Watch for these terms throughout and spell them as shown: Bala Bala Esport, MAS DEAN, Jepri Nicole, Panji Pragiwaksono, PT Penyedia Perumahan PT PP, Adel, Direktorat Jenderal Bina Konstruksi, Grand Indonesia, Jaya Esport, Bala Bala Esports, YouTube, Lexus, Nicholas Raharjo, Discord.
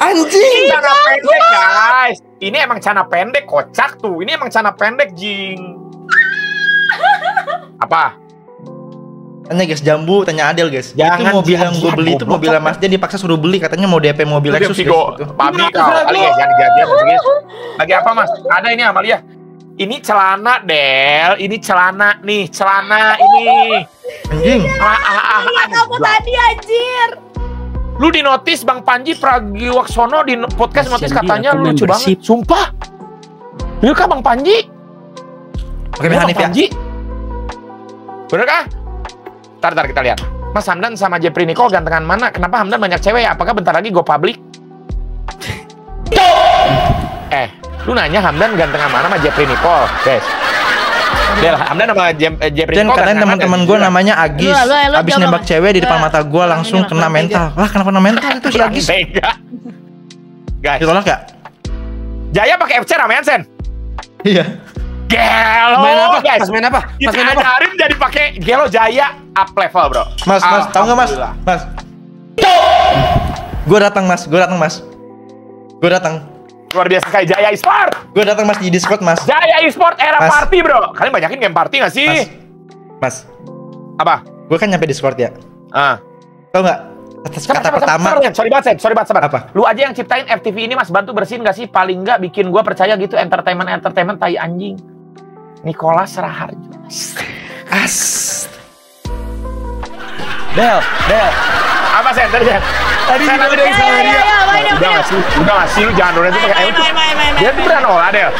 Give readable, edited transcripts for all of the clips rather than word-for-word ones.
Anjing. Ini cana pendek guys. Ini emang cana pendek, kocak tuh. Ini emang cana pendek, jing. Apa? Tanya guys, Jambu, tanya Adel guys. Jangan, itu mobil yang gue beli itu mobil Mas Dian, dipaksa suruh beli, katanya mau DP mobil Lexus guys. Pabrik Amalia, jangan dijajah guys. Lagi apa Mas? Ada ini Amalia. Ini celana Del, ini celana nih, celana ini. Anjing. Iya kamu tadi anjir. Lu di notice Bang Panji Pragiwaksono di podcast notice katanya lu lucu banget. Sumpah. Iya kah Bang Panji? Oke Bang Panji. Bener kah? Ntar kita lihat. Mas Hamdan sama Jepri Nicole gantengan mana? Kenapa Hamdan banyak cewek ya? Apakah bentar lagi go public? Lu nanya Hamdan gantengan mana sama Jepri Nicole? Guys. Del, Hamdan sama Jepri Nicole. Dan kadang teman-teman gue namanya Agis. Abis nembak cewek di depan mata gue langsung kena mental. Wah, kenapa kena mental itu si Agis? Guys. Ditolak gak? Jaya pakai FC ramean Sen. Iya. Gelo main apa guys? Mas main apa? Mas main apa? Ajarin jadi pakai Gelo Jaya up level bro. Mas, tahu nggak mas? Mas, gue datang. Luar biasa kayak Jaya Esport. Gue datang mas di Discord mas. Jaya Esport era mas. Party bro. Kalian banyakin game party nggak sih? Mas, apa? Gue kan nyampe Discord ya. Tahu nggak? Atas kata pertama. Sorry banget, apa? Lu aja yang ciptain FTV ini mas, bantu bersihin nggak sih? Paling nggak bikin gue percaya gitu entertainment tai anjing. Nicholas Raharjo. As. Del. Apa Sen? Tadi juga udah sama dia. Udah ngasih lu jangan doang itu pakai emoji. Dia tuh beran olah Del.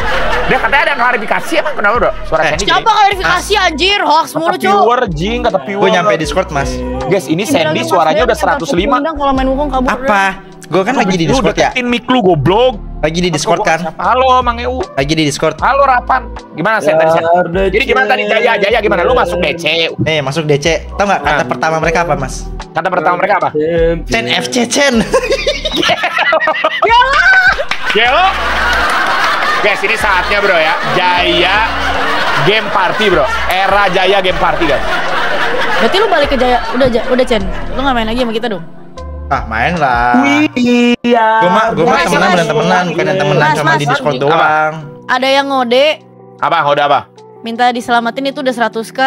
Dia katanya ada klarifikasi emang kenapa udah suara Sandy. Coba klarifikasi anjir, hoax mulu cuy. Viewer jing kata viewer. Gue nyampe Discord Mas. Guys, ini Sandy suaranya udah 105. Apa? Gue kan lagi di Discord ya. Deketin mic lu goblok. Lagi di Discord kan? Halo Mang Eu. Lagi di Discord. Halo Rapan. Gimana Sen tadi Sen? Jadi gimana tadi Jaya gimana? Lu masuk DC. Masuk DC. Tahu enggak kata pertama mereka apa, Mas? Kata pertama mereka apa? Sen FC Sen. Gelo. Guys, ini saatnya bro ya. Jaya game party bro. Era Jaya game party guys. Berarti lu balik ke Jaya. Udah Sen. Lu enggak main lagi sama kita dong? Ah main lah. Iya. Gue mah temenan, bukan yang temenan sama di Discord doang. Ada yang ngode. Apa? Ngode apa? Minta diselamatin itu udah 100k.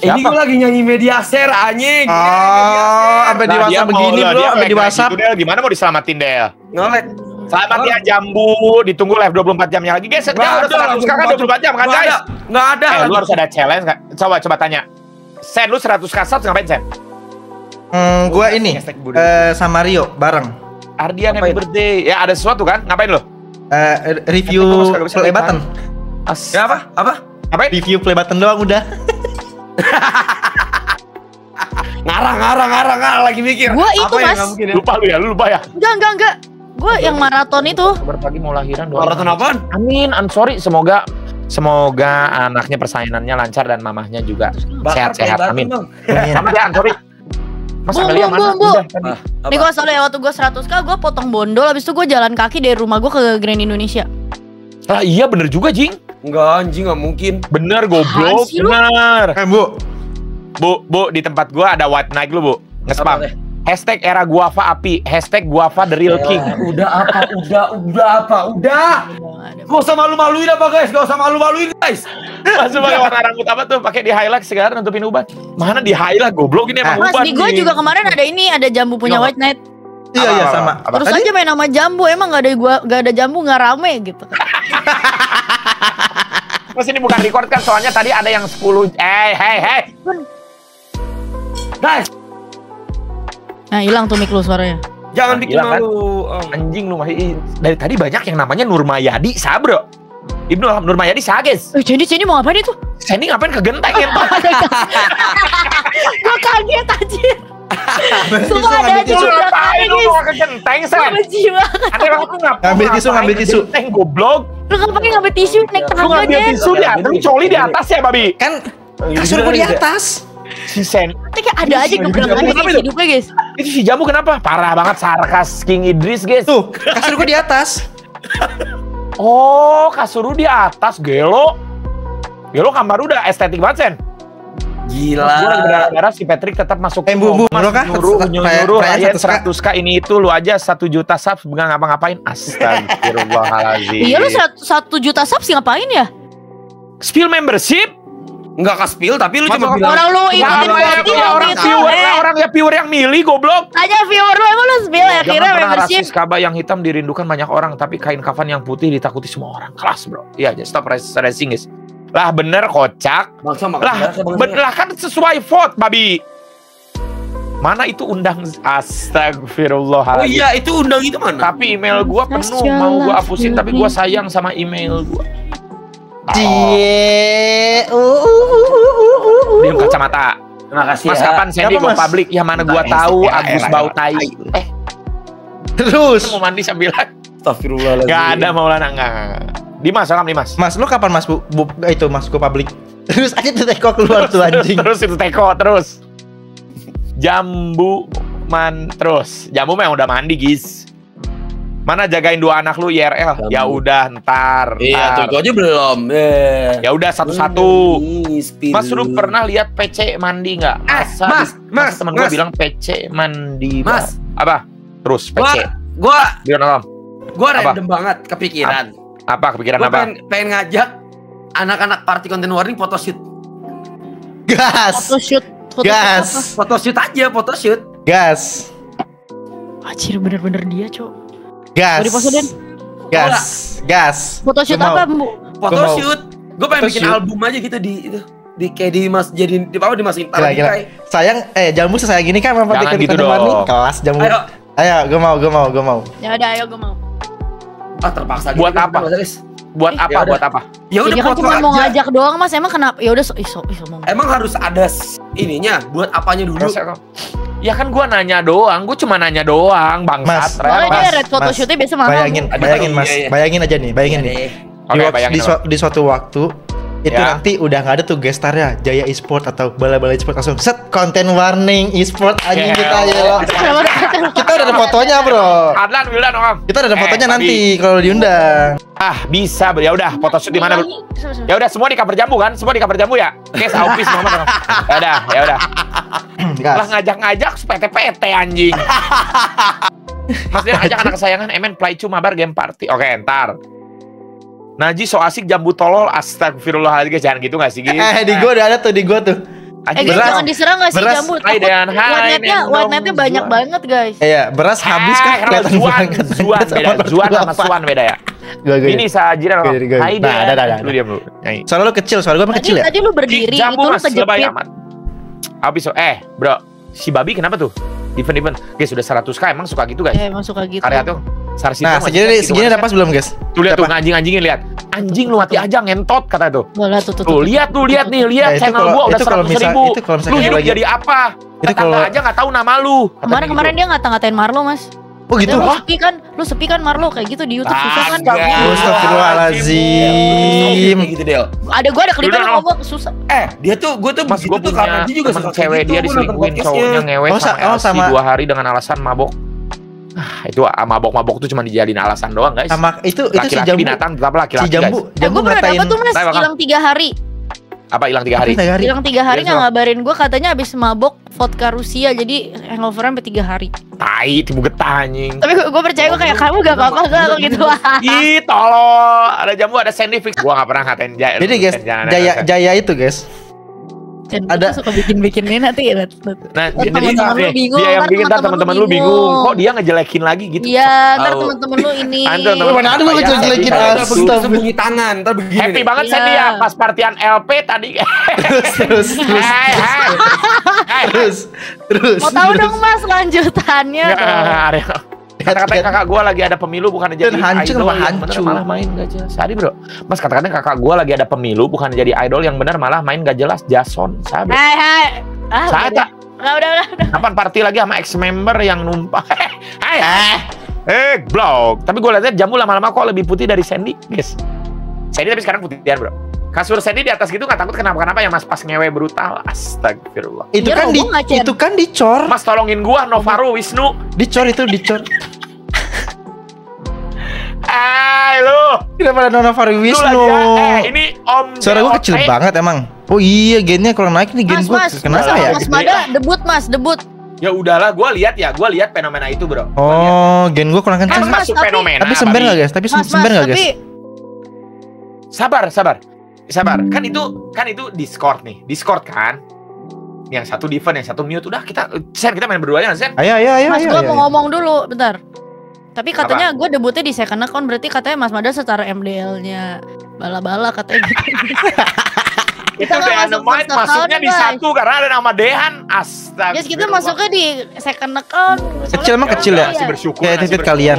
Ini gue lagi nyanyi media share anjing. Oh, sampai dewasa begini bro, sampai dewasa. Gimana mau diselamatin Del? Ngolek. Selamat ya Jambu, ditunggu live 24 jamnya lagi guys. Udah 100k kan 24 jam kan guys? Nggak ada. Lu harus ada challenge. Coba tanya. Sen lu 100k subs ngapain Sen? Gue ini sama Rio bareng. Ardian happy birthday. Ya ada sesuatu kan? Ngapain lo? Review play button. Ya apa? Ngapain? Review play button doang udah. Ngarang lagi mikir. Gue itu mas. Lupa lu ya. Enggak. Gue yang maraton itu. Kabar pagi mau lahiran doang. Maraton apaan? Amin. I'm sorry. Semoga anaknya persainannya lancar dan mamahnya juga sehat. Amin. Selamat ya, I'm sorry. Mas Amelia mana? Nih gue soalnya waktu gue 100k gue potong bondol. Abis itu gue jalan kaki dari rumah gue ke Grand Indonesia. Lah iya bener juga Jing. Enggak anjing gak mungkin. Bener goblok. Bener. Bu, di tempat gue ada white night lu bu. Nge-spam. Hashtag era guava api. Hashtag guava the real king. Udah. Gak usah malu-maluin apa guys. Langsung pakai warna rambut apa tuh? Pakai di highlight segala nutupin uban. Mana di highlight goblok ini emang uban. Mas di gue juga kemarin ada ini, ada Jambu punya white night. Iya sama. Terus aja main nama Jambu, emang gak ada Jambu gak rame gitu. Mas ini bukan record kan? Soalnya tadi ada yang 10. Hey. Guys. Nah hilang tuh mic lu suaranya. Jangan bikin malu kan? Anjing lu masih. Dari tadi banyak yang namanya Nurmayadi Sabro Ibnu Nurmayadi Sages. Jadi mau ngapain itu? Sandy ngapain ke genteng ya? Gue kaget aja. Semua ada aja udah ngapain lu mau ke genteng Sandy? Benci banget. Ada waktu ngambil tisu. Goblok. Lu ngapain ngambil tisu naik tangga aja? Ngambil tisu di atas, coli di atas ya babi. Kan kasur gue di atas. Si Sen kayak ada aja gebrangannya guys hidupnya guys. Itu si Jambu kenapa? Parah banget sarkas King Idris guys. Tuh kasur gue di atas. Kasur lu di atas gelo. Gelo kamar udah estetik banget Sen. Gila. Gue berharap si Patrick tetap masuk. Bumbu masuk kah? Nyuruh kayak 100k ini itu lu aja 1 juta subs nggak ngapa-ngapain. Astagfirullahaladzim. Iya lu 1 juta subs ngapain ya? Spill membership? Enggak kaspil tapi lu cuma bilang orang lu ikutin orang ya viewer yang milih goblok. Tanya viewer lu emang lu spill ya kira membership. Jangan kaba yang hitam dirindukan banyak orang tapi kain kafan yang putih ditakuti semua orang. Kelas bro. Iya aja stop racing guys. Lah bener kocak. Lah kan sesuai vote babi. Mana itu undang astagfirullah. Oh iya itu undang itu mana? Tapi email gua penuh mau gua hapusin tapi gua sayang sama email gua. Cie, diam kacamata. Terima kasih. Mas kapan Sandy go public? Ya mana gua tahu Agus bau tai. Terus mau mandi sambilan. Astagfirullahaladzim. Gak ada Maulana enggak. Dimas, salam Dimas. Mas, lu kapan Mas itu Mas go public? Terus aja tuh teko keluar tuh anjing. Terus itu teko terus. Jambu man terus. Jambu memang udah mandi, guys. Mana jagain dua anak lu IRL? Ya udah ntar. Iya, tuh itu aja belum. Ya udah satu-satu. Mas lu pernah lihat PC mandi nggak? Mas, teman gua bilang PC mandi. Mas, apa? Terus PC. Gua random banget kepikiran. Apa kepikiran apa? Pengen ngajak anak-anak party konten warning foto shoot. Gas. Foto shoot. Gas. Foto shoot aja, foto shoot. Gas. Anjir bener-bener dia, Cok. Gas. Photoshoot apa, Bu? Photoshoot. Gue pengen bikin album aja gitu di kayak di Mas jadi di apa dimasukin tangan kayak. Sayang Jambu saya gini kan memang deket teman kelas Jambu. Ayo, gue mau. Ya udah, ayo gue mau. Ah, terpaksa buat apa? Buat apa? Ya udah foto aja. Mau ngajak doang, Mas. Emang kenapa? Ya udah emang harus ada ininya buat apanya dulu? Ya kan gua nanya doang, gua cuma nanya doang, Bang Satra. Mas, photoshootnya biasa mahal. Bayangin aja nih. Di suatu waktu itu nanti udah nggak ada tuh guest star-nya Jaya Esport atau Bala Bala Esports langsung set konten warning Esport anjing kita ya. Kita udah ada fotonya, Bro. Adlan Wildan Om. Kita udah ada fotonya nanti kalau diundang. Ah, bisa. Ya udah, photoshoot di mana? Ya udah semua di kamar Jambu kan? Semua di kamar Jambu ya? Guys, office Muhammad. Ya udah. Lah ngajak-ngajak PT-PT anjing. Maksudnya ngajak anak kesayangan Emen play cuma bar game party. Oke, ntar. Naji so asik Jambu tolol. Astagfirullahaladzim, jangan gitu gak sih? Di gua udah ada tuh, jangan diserang gak sih Jambu? Warnetnya banyak banget guys. Iya, beras habis kan kelihatan banget. Zuan sama Suan beda ya. Ini sajiran loh. Nah, lu diam lu. Soalnya lu kecil, soalnya gua kecil ya. Tadi lu berdiri, itu lu kejepit. Abis bro, si babi kenapa tuh? Event-event, guys sudah 100k emang suka gitu guys. Emang suka gitu. Karya tuh. Nah, segini ada pas belum guys? Tuh lihat tuh anjing-anjingnya lihat. Anjing lu mati aja ngentot kata itu. Tuh lihat nih, lihat channel gua udah 100.000. Lu hidup jadi apa? Tetangga aja nggak tahu nama lu. Kemarin dia ngata-ngatain Marlo Mas. Oh gitu? Lu sepi kan Marlo kayak gitu di YouTube susah kan? Astagfirullahalazim. Gitu deh. Gua ada klipnya ngomong susah. Dia tuh gua tuh Mas gua tuh kapan sih juga sama cewek dia diselingkuhin cowoknya ngewek sama 2 hari dengan alasan mabok. Ah, itu mabok-mabok tuh cuma dijadiin alasan doang, guys. Sama itu si Jambu binatang tetap laki-laki. Si Jambu, gua pernah dapat tuh Mas hilang 3 hari. Apa hilang 3 hari? Hilang 3 hari enggak ngabarin gua katanya habis mabok vodka Rusia jadi hangover sampai 3 hari. Tai, dibuget anjing. Tapi gua percaya gua kayak kamu gak apa-apa kalau gitu. Ih, tolol. Ada Jambu, ada Sandy fix. Gua gak pernah ngatain Jaya. Jadi, guys, Jaya itu, guys. Ada suka bikin-bikin ini nanti ya. Nah, teman-teman lu bingung, dia yang bikin teman-teman lu bingung. Kok dia ngejelekin lagi gitu? Iya, ntar teman-teman lu ini. Mana ada lu ngejelekin bunyi tangan, ntar begini. Happy banget Sandy ya pas partian LP tadi. Terus. Mau tahu dong Mas lanjutannya? Kata-katanya kakak gue lagi ada pemilu bukan jadi idol yang bener malah main gak jelas. Sadi bro, Mas kata-katanya kakak gue lagi ada pemilu bukan jadi idol yang bener malah main gak jelas. Jason, sabi. Saya tak. Udah. Kapan party lagi sama ex-member yang numpah? Blog. Tapi gue liatnya Jambu lama-lama kok lebih putih dari Sandy, guys. Sandy tapi sekarang putih bro. Kasur Sandy di atas gitu nggak takut kenapa-kenapa ya Mas pas ngewe brutal. Astagfirullah. Itu kan dicor. Mas tolongin gua Novaru Wisnu. Dicor. Lu. Kenapa ada Novaru Wisnu? Ini om. Suara gua kecil banget emang. Oh iya, gennya kurang naik nih, gen gua kena saya. Mas Mada debut, Mas, debut. Ya udahlah, gua lihat ya, gua lihat fenomena itu, Bro. Oh, gen gua kurang kencang. Masuk fenomena. Tapi sember enggak, guys? Tapi sember enggak, guys? Sabar. Kan itu Discord nih. Discord kan. Yang satu diven, yang satu mute. Udah kita share, kita main berdua aja, Sen. Ayo. Mas, gua mau ngomong dulu, bentar. Tapi katanya gue debutnya di second account, berarti katanya Mas Mada setara MDL-nya Bala-Bala katanya gitu. Kita Dynamite masuknya di satu karena ada nama Dehan. Astaga. Yes, kita masuknya di second account. Kecil emang kecil ya. Bersyukur. Kayak titik kalian.